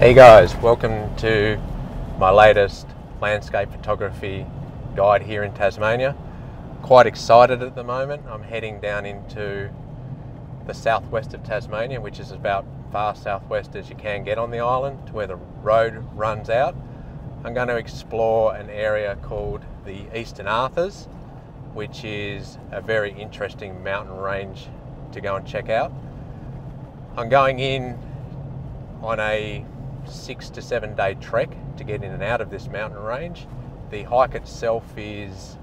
Hey guys, welcome to my latest landscape photography guide here in Tasmania. Quite excited at the moment. I'm heading down into the southwest of Tasmania, which is about as far southwest as you can get on the island, to where the road runs out. I'm going to explore an area called the Eastern Arthurs, which is a very interesting mountain range to go and check out. I'm going in on a 6 to 7 day trek to get in and out of this mountain range. The hike itself is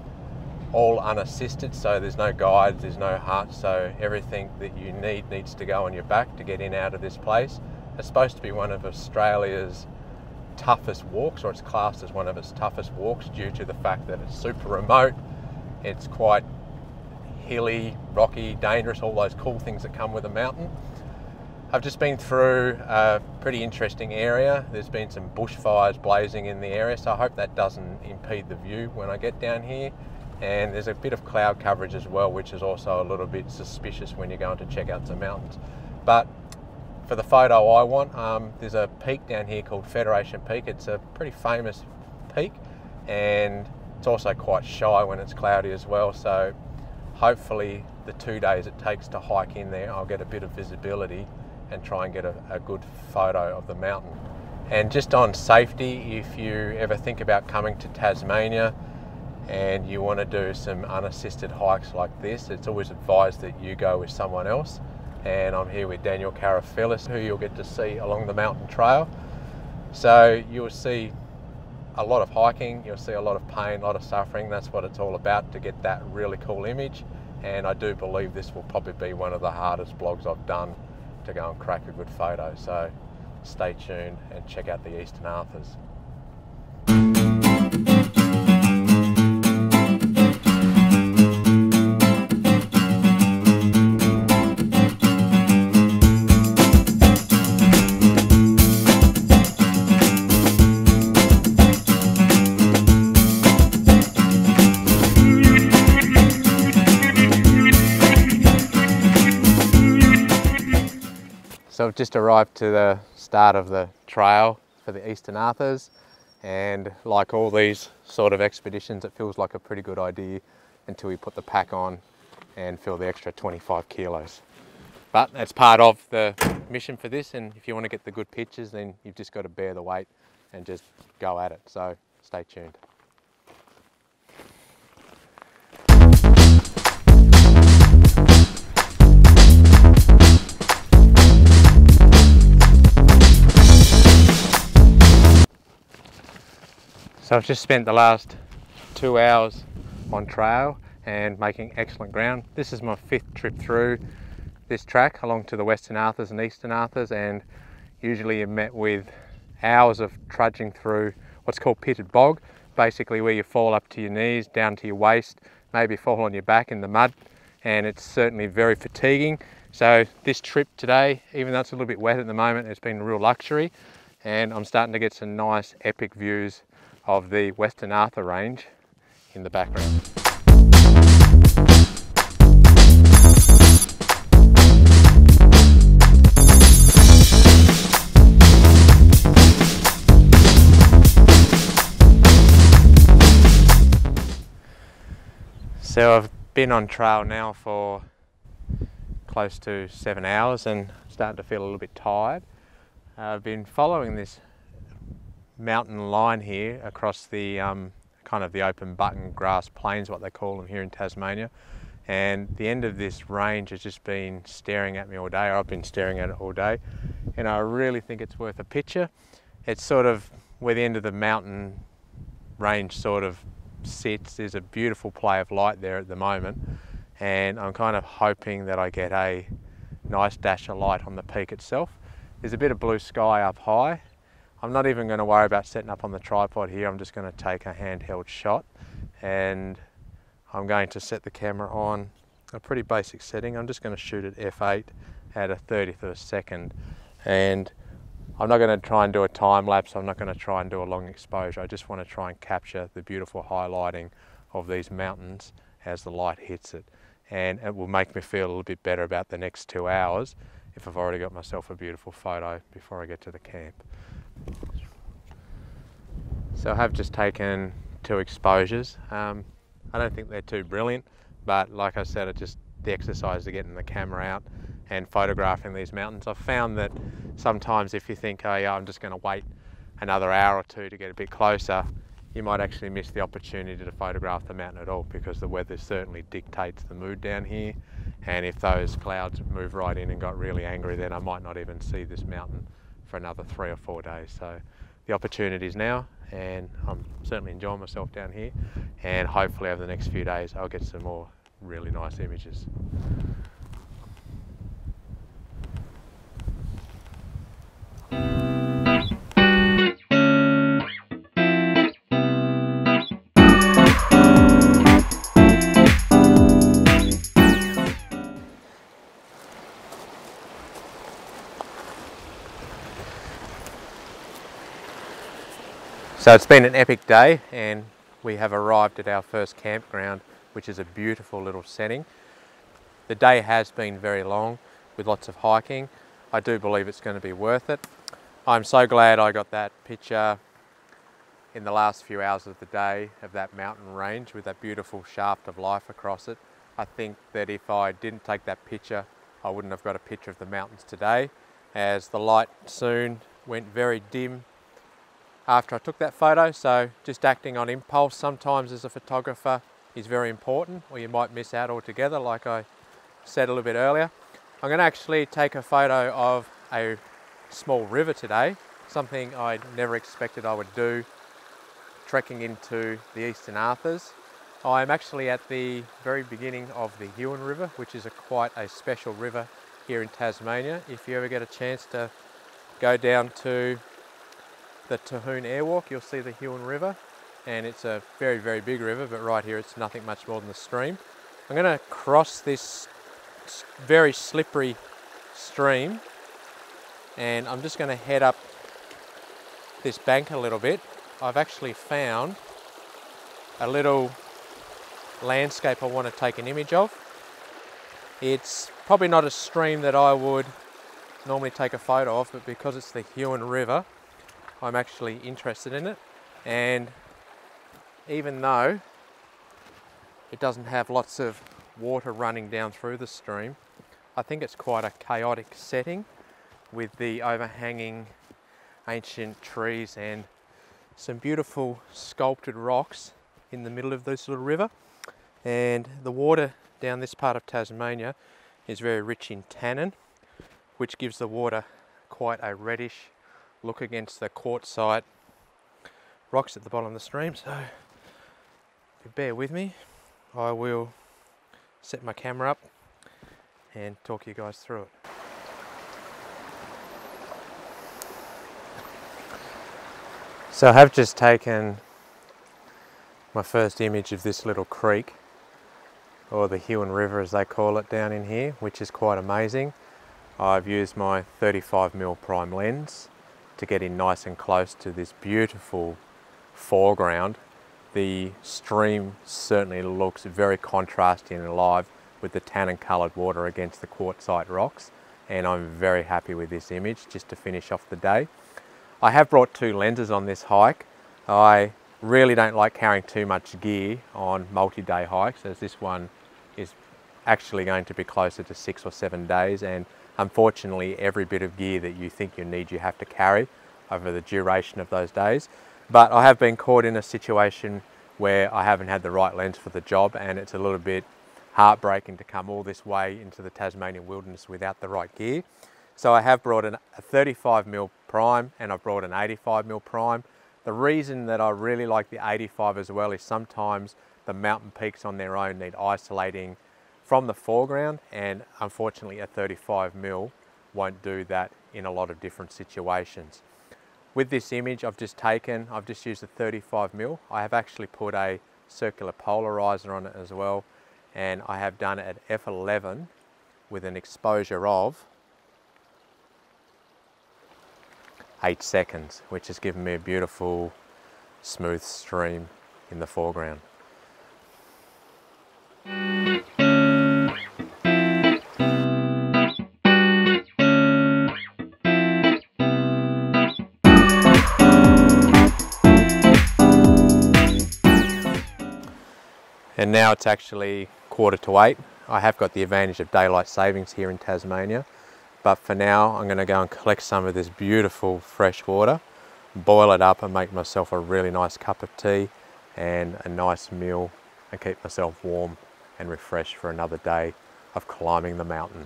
all unassisted, so there's no guides, there's no hut, so everything that you need needs to go on your back to get in and out of this place. It's supposed to be one of Australia's toughest walks, or it's classed as one of its toughest walks due to the fact that it's super remote, it's quite hilly, rocky, dangerous, all those cool things that come with a mountain. I've just been through a pretty interesting area. There's been some bushfires blazing in the area, so I hope that doesn't impede the view when I get down here. And there's a bit of cloud coverage as well, which is also a little bit suspicious when you're going to check out some mountains. But for the photo I want, there's a peak down here called Federation Peak. It's a pretty famous peak, and it's also quite shy when it's cloudy as well. So hopefully the 2 days it takes to hike in there, I'll get a bit of visibility and try and get a good photo of the mountain. And just on safety, if you ever think about coming to Tasmania and you want to do some unassisted hikes like this, it's always advised that you go with someone else. And I'm here with Daniel Karafellis, who you'll get to see along the mountain trail. So you'll see a lot of hiking, you'll see a lot of pain, a lot of suffering. That's what it's all about, to get that really cool image. And I do believe this will probably be one of the hardest blogs I've done to go and crack a good photo, so stay tuned and check out the Eastern Arthurs. So I've just arrived to the start of the trail for the Eastern Arthurs, and like all these sort of expeditions, it feels like a pretty good idea until we put the pack on and fill the extra 25 kilos. But that's part of the mission for this, and if you want to get the good pictures, then you've just got to bear the weight and just go at it. So stay tuned. So I've just spent the last 2 hours on trail and making excellent ground. This is my 5th trip through this track along to the Western Arthurs and Eastern Arthurs, and usually you're met with hours of trudging through what's called pitted bog, basically where you fall up to your knees, down to your waist, maybe fall on your back in the mud, and it's certainly very fatiguing. So this trip today, even though it's a little bit wet at the moment, it's been a real luxury, and I'm starting to get some nice epic views of the Western Arthur Range in the background. So I've been on trail now for close to 7 hours and starting to feel a little bit tired. I've been following this mountain line here across the kind of the open button grass plains, what they call them here in Tasmania, and the end of this range has just been staring at me all day. I've been staring at it all day, and I really think it's worth a picture. It's sort of where the end of the mountain range sort of sits. There's a beautiful play of light there at the moment, and I'm kind of hoping that I get a nice dash of light on the peak itself. There's a bit of blue sky up high. I'm not even going to worry about setting up on the tripod here. I'm just going to take a handheld shot, and I'm going to set the camera on a pretty basic setting. I'm just going to shoot at f8 at a 30th of a second, and I'm not going to try and do a time lapse. I'm not going to try and do a long exposure. I just want to try and capture the beautiful highlighting of these mountains as the light hits it, and it will make me feel a little bit better about the next 2 hours if I've already got myself a beautiful photo before I get to the camp. So I have just taken two exposures. I don't think they're too brilliant, but like I said, it's just the exercise of getting the camera out and photographing these mountains. I've found that sometimes if you think, oh yeah, I'm just going to wait another hour or two to get a bit closer, you might actually miss the opportunity to photograph the mountain at all, because the weather certainly dictates the mood down here. And if those clouds move right in and got really angry, then I might not even see this mountain for another 3 or 4 days. So the opportunity is now, and I'm certainly enjoying myself down here, and hopefully over the next few days I'll get some more really nice images. So it's been an epic day, and we have arrived at our first campground, which is a beautiful little setting. The day has been very long with lots of hiking. I do believe it's going to be worth it. I'm so glad I got that picture in the last few hours of the day of that mountain range with that beautiful shaft of life across it. I think that if I didn't take that picture, I wouldn't have got a picture of the mountains today, as the light soon went very dim after I took that photo. So just acting on impulse sometimes as a photographer is very important, or you might miss out altogether, like I said a little bit earlier. I'm going to actually take a photo of a small river today, something I never expected I would do trekking into the Eastern Arthurs. I'm actually at the very beginning of the Huon River, which is quite a special river here in Tasmania. If you ever get a chance to go down to the Tahune Airwalk, you'll see the Huon River, and it's a very, very big river, but right here it's nothing much more than the stream. I'm going to cross this very slippery stream, and I'm just going to head up this bank a little bit. I've actually found a little landscape I want to take an image of. It's probably not a stream that I would normally take a photo of, but because it's the Huon River, I'm actually interested in it. And even though it doesn't have lots of water running down through the stream, I think it's quite a chaotic setting with the overhanging ancient trees and some beautiful sculpted rocks in the middle of this little river. And the water down this part of Tasmania is very rich in tannin, which gives the water quite a reddish look against the quartzite rocks at the bottom of the stream. So if you bear with me, I will set my camera up and talk you guys through it. So I have just taken my first image of this little creek, or the Huon River as they call it down in here, which is quite amazing. I've used my 35mm prime lens to get in nice and close to this beautiful foreground. The stream certainly looks very contrasting and alive with the tannin coloured water against the quartzite rocks, and I'm very happy with this image just to finish off the day. I have brought two lenses on this hike. I really don't like carrying too much gear on multi-day hikes, as this one is actually going to be closer to 6 or 7 days, and unfortunately, every bit of gear that you think you need, you have to carry over the duration of those days. But I have been caught in a situation where I haven't had the right lens for the job, and it's a little bit heartbreaking to come all this way into the Tasmanian wilderness without the right gear. So I have brought a 35mm prime, and I've brought an 85mm prime. The reason that I really like the 85 as well is sometimes the mountain peaks on their own need isolating from the foreground, and unfortunately a 35mm won't do that in a lot of different situations. With this image I've just used a 35mm. I have actually put a circular polarizer on it as well, and I have done it at f11 with an exposure of 8 seconds, which has given me a beautiful smooth stream in the foreground. and now it's actually 7:45. I have got the advantage of daylight savings here in Tasmania, but for now I'm going to go and collect some of this beautiful fresh water, boil it up and make myself a really nice cup of tea and a nice meal and keep myself warm and refreshed for another day of climbing the mountain.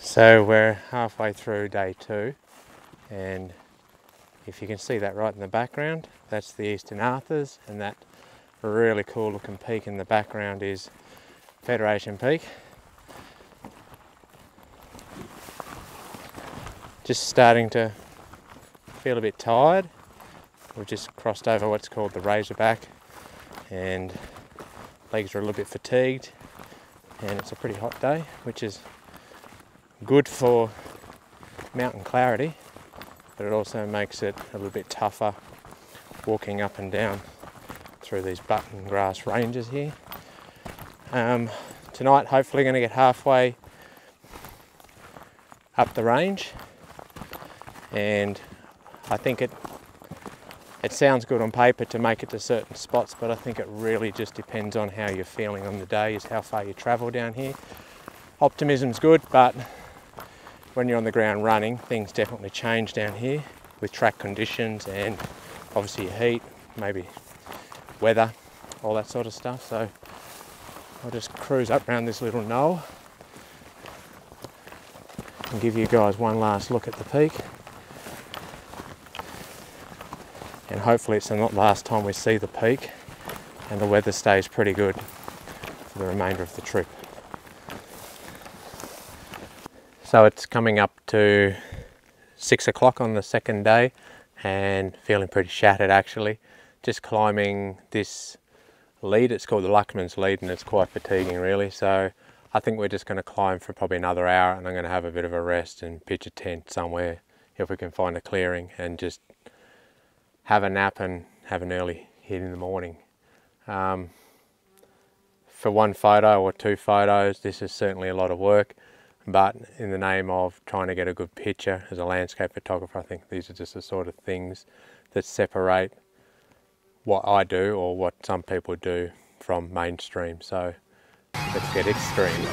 So we're halfway through day two, and if you can see that right in the background, that's the Eastern Arthurs, and that really cool looking peak in the background is Federation Peak. Just starting to feel a bit tired. We've just crossed over what's called the Razorback, and legs are a little bit fatigued, and it's a pretty hot day, which is good for mountain clarity, but it also makes it a little bit tougher walking up and down through these button grass ranges here. Tonight hopefully going to get halfway up the range, and I think it sounds good on paper to make it to certain spots, but I think it really just depends on how you're feeling on the day, is how far you travel down here. Optimism's good, but when you're on the ground running, things definitely change down here with track conditions and obviously heat, maybe weather, all that sort of stuff. So I'll just cruise up around this little knoll and give you guys one last look at the peak. And hopefully it's not the last time we see the peak and the weather stays pretty good for the remainder of the trip. So it's coming up to 6 o'clock on the second day and feeling pretty shattered actually. Just climbing this lead, it's called the Luckman's lead, and it's quite fatiguing really. So I think we're just going to climb for probably another hour and I'm going to have a bit of a rest and pitch a tent somewhere if we can find a clearing and just have a nap and have an early hit in the morning. For one photo or two photos, this is certainly a lot of work. But in the name of trying to get a good picture as a landscape photographer, I think these are just the sort of things that separate what I do or what some people do from mainstream. So let's get extreme.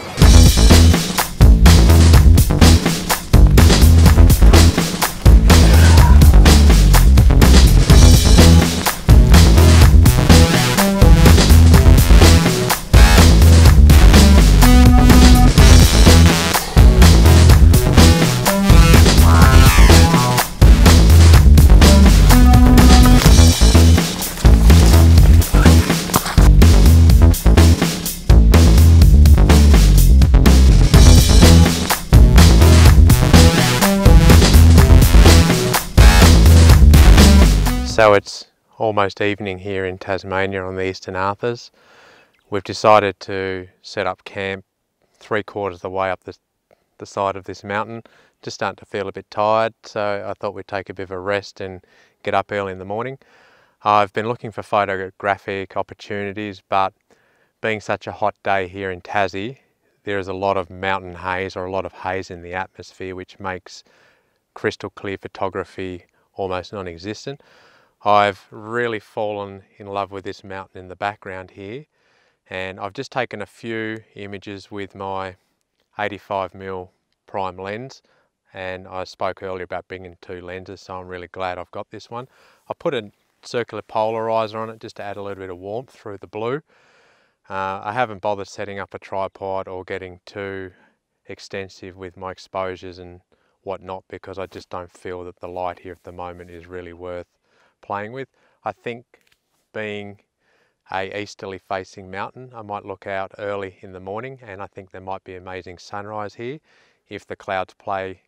So it's almost evening here in Tasmania on the Eastern Arthurs. We've decided to set up camp 3/4 of the way up the side of this mountain. Just starting to feel a bit tired, so I thought we'd take a bit of a rest and get up early in the morning. I've been looking for photographic opportunities, but being such a hot day here in Tassie, there is a lot of mountain haze or a lot of haze in the atmosphere, which makes crystal clear photography almost non-existent. I've really fallen in love with this mountain in the background here, and I've just taken a few images with my 85mm prime lens, and I spoke earlier about bringing two lenses, so I'm really glad I've got this one. I put a circular polarizer on it just to add a little bit of warmth through the blue. I haven't bothered setting up a tripod or getting too extensive with my exposures and whatnot, because I just don't feel that the light here at the moment is really worth playing with. I think being a easterly facing mountain, I might look out early in the morning and I think there might be amazing sunrise here if the clouds play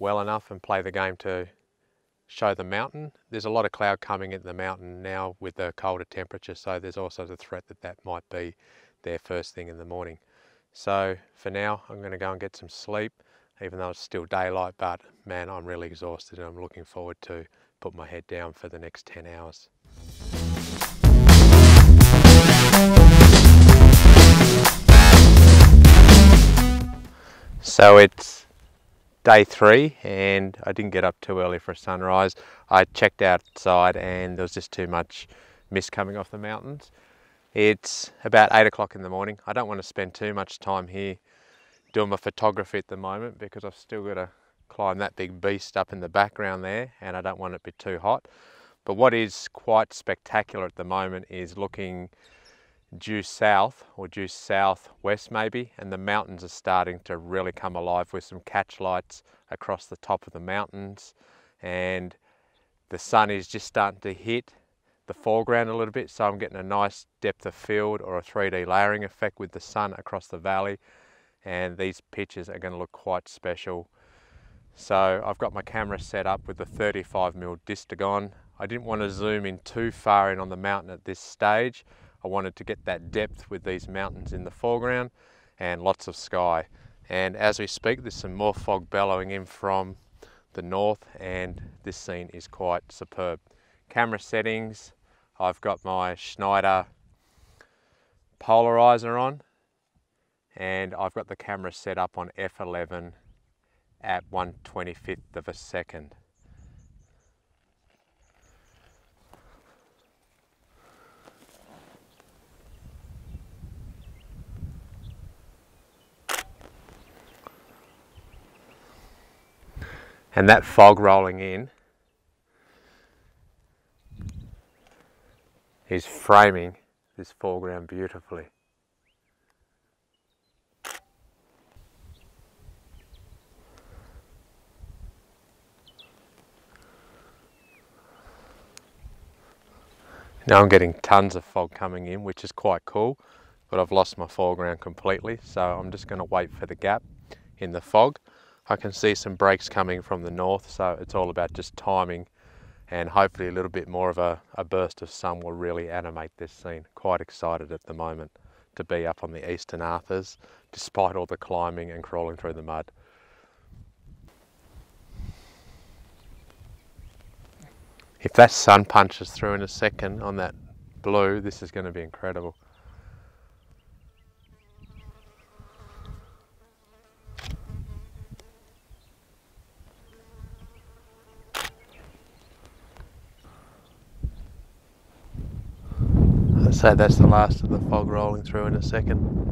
well enough and play the game to show the mountain. There's a lot of cloud coming into the mountain now with the colder temperature, so there's also the threat that that might be there first thing in the morning. So for now I'm going to go and get some sleep even though it's still daylight, but man, I'm really exhausted and I'm looking forward to put my head down for the next 10 hours. So it's day 3 and I didn't get up too early for a sunrise. I checked outside and there was just too much mist coming off the mountains. It's about 8 o'clock in the morning. I don't want to spend too much time here doing my photography at the moment because I've still got to climb that big beast up in the background there and I don't want it to be too hot. But what is quite spectacular at the moment is looking due south or due southwest maybe, and the mountains are starting to really come alive with some catch lights across the top of the mountains, and the sun is just starting to hit the foreground a little bit, so I'm getting a nice depth of field or a 3D layering effect with the sun across the valley, and these pictures are going to look quite special. So I've got my camera set up with the 35mm Distagon. I didn't want to zoom in too far in on the mountain at this stage. I wanted to get that depth with these mountains in the foreground and lots of sky. And as we speak, there's some more fog bellowing in from the north and this scene is quite superb. Camera settings, I've got my Schneider polarizer on and I've got the camera set up on f/11 at 1/25 of a second. And that fog rolling in is framing this foreground beautifully. Now I'm getting tons of fog coming in, which is quite cool, but I've lost my foreground completely, so I'm just going to wait for the gap in the fog. I can see some breaks coming from the north, so it's all about just timing, and hopefully a little bit more of a burst of sun will really animate this scene. Quite excited at the moment to be up on the Eastern Arthurs, despite all the climbing and crawling through the mud. If that sun punches through in a second on that blue, this is going to be incredible. So that's the last of the fog rolling through in a second.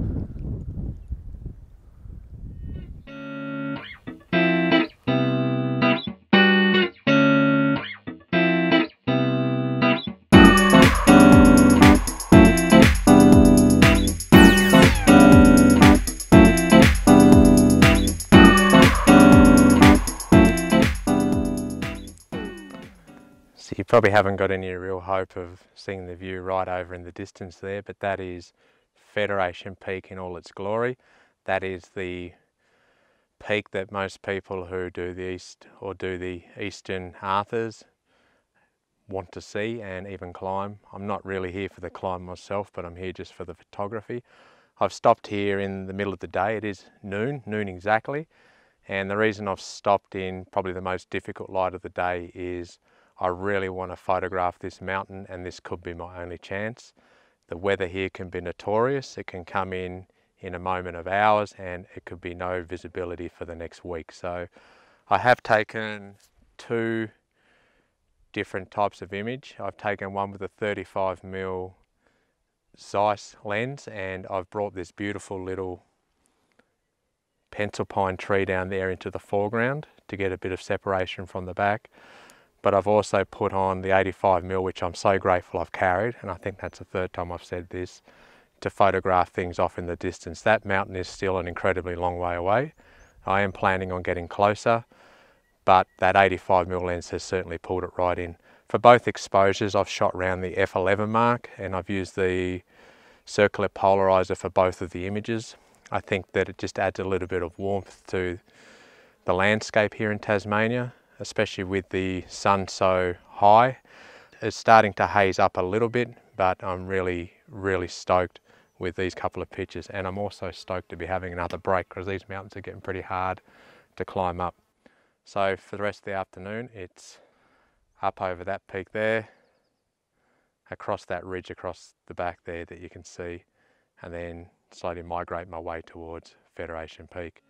Probably haven't got any real hope of seeing the view right over in the distance there, but that is Federation Peak in all its glory. That is the peak that most people who do the Eastern Arthurs want to see and even climb. I'm not really here for the climb myself, but I'm here just for the photography. I've stopped here in the middle of the day. It is noon exactly, and the reason I've stopped in probably the most difficult light of the day is I really want to photograph this mountain, and this could be my only chance. The weather here can be notorious. It can come in a moment of hours, and it could be no visibility for the next week. So I have taken 2 different types of image. I've taken one with a 35mm Zeiss lens, and I've brought this beautiful little pencil pine tree down there into the foreground to get a bit of separation from the back. But I've also put on the 85mm, which I'm so grateful I've carried, and I think that's the 3rd time I've said this, to photograph things off in the distance. That mountain is still an incredibly long way away. I am planning on getting closer, but that 85mm lens has certainly pulled it right in. For both exposures, I've shot around the f/11 mark, and I've used the circular polarizer for both of the images. I think that it just adds a little bit of warmth to the landscape here in Tasmania, especially with the sun so high. It's starting to haze up a little bit, but I'm really stoked with these couple of pictures. And I'm also stoked to be having another break because these mountains are getting pretty hard to climb up. So for the rest of the afternoon, it's up over that peak there, across that ridge, across the back there that you can see, and then slowly migrate my way towards Federation Peak.